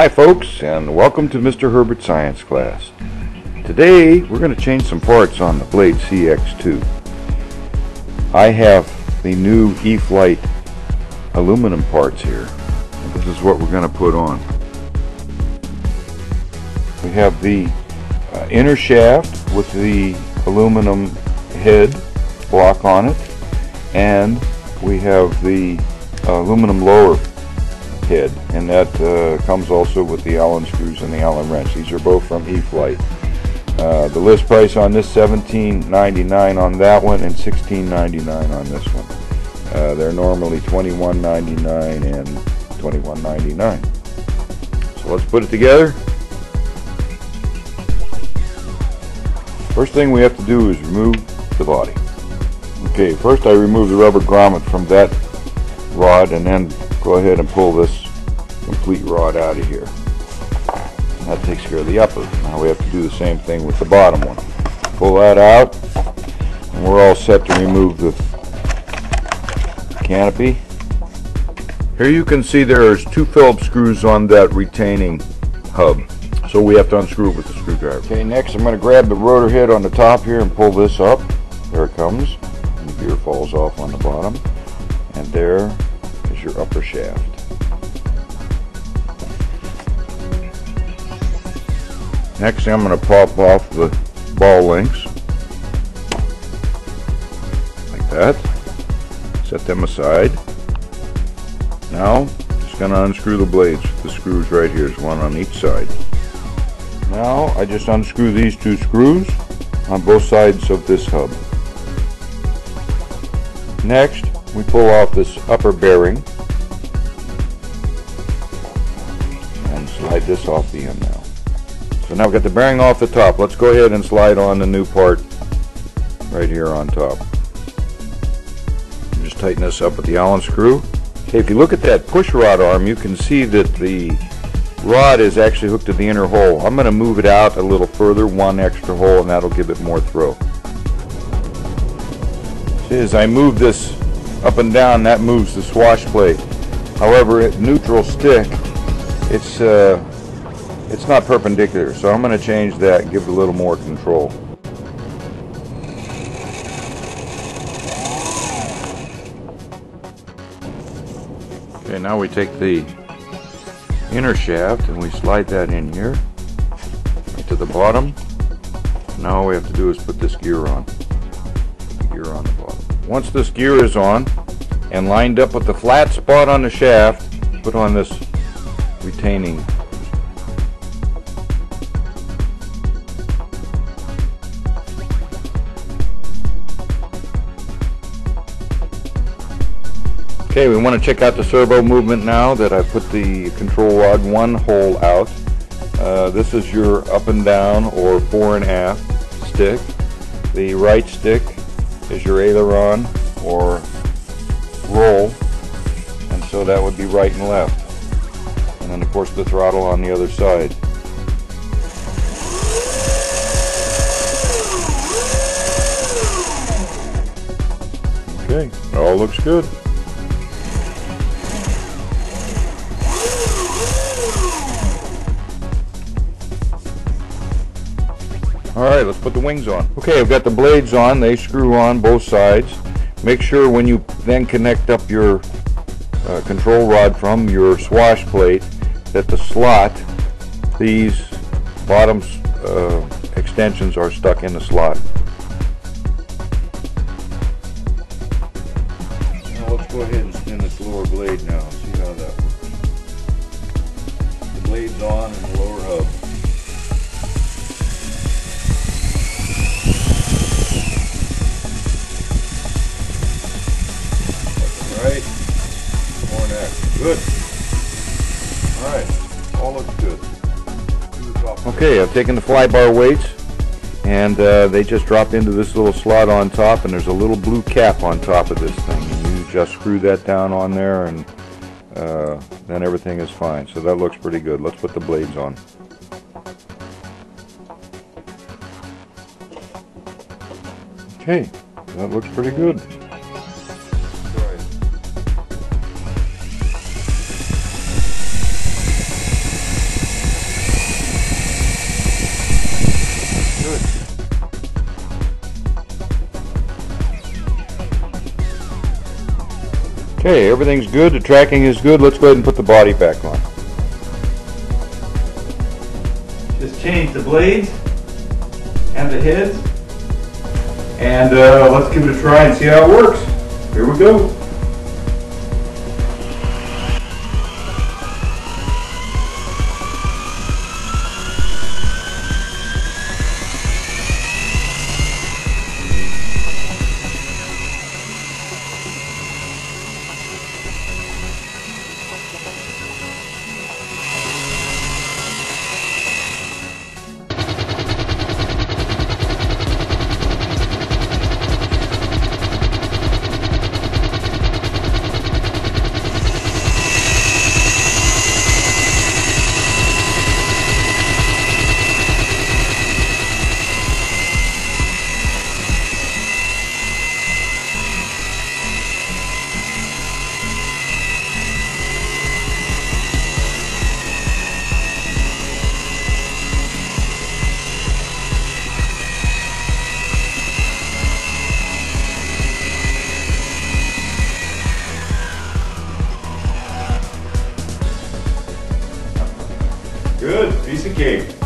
Hi folks, and welcome to Mr. Herbert's science class. Today we're going to change some parts on the Blade CX2. I have the new E-Flite aluminum parts here. This is what we're going to put on. We have the inner shaft with the aluminum head block on it, and we have the aluminum lower head, and that comes also with the Allen screws and the Allen wrench. These are both from E-Flite. The list price on this $17.99 on that one, and $16.99 on this one. They're normally $21.99 and $21.99. So let's put it together. First thing we have to do is remove the body. Okay, first I remove the rubber grommet from that rod, and then go ahead and pull this complete rod out of here. That takes care of the upper. Now we have to do the same thing with the bottom one. Pull that out, and we're all set to remove the canopy. Here you can see there's two Phillips screws on that retaining hub, so we have to unscrew it with the screwdriver. Okay, next I'm going to grab the rotor head on the top here and pull this up. There it comes. The gear falls off on the bottom, and there is your upper shaft. Next I'm going to pop off the ball links like that, set them aside. Now just going to unscrew the blades. The screws right here is one on each side. Now I just unscrew these two screws on both sides of this hub. Next we pull off this upper bearing and slide this off the end now. So now we've got the bearing off the top. Let's go ahead and slide on the new part right here on top. Just tighten this up with the Allen screw. Okay, if you look at that push rod arm, you can see that the rod is actually hooked to the inner hole. I'm going to move it out a little further, one extra hole, and that'll give it more throw. See, as I move this up and down, that moves the swash plate. However, at neutral stick, it's not perpendicular, so I'm going to change that and give it a little more control. Okay, now we take the inner shaft and we slide that in here right to the bottom. Now all we have to do is put this gear on. Gear on the bottom. Once this gear is on and lined up with the flat spot on the shaft, put on this retaining. Okay, we want to check out the servo movement now that I put the control rod one hole out. This is your up and down or fore and aft stick. The right stick is your aileron or roll, and so that would be right and left, and then of course the throttle on the other side. Okay, it all looks good. Alright, let's put the wings on. Okay, I've got the blades on. They screw on both sides. Make sure when you then connect up your control rod from your swash plate that the slot, these bottom extensions are stuck in the slot. Now let's go ahead and spin this lower blade now and see how that works. The blade's on and the lower hub. Right, more next. Good. All right, all looks good. Okay, I've taken the fly bar weights, and they just drop into this little slot on top, and there's a little blue cap on top of this thing. And you just screw that down on there, and then everything is fine. So that looks pretty good. Let's put the blades on. Okay, that looks pretty good. Okay, everything's good, the tracking is good. Let's go ahead and put the body back on. Just change the blades and the heads, and let's give it a try and see how it works. Here we go. Good, piece of cake.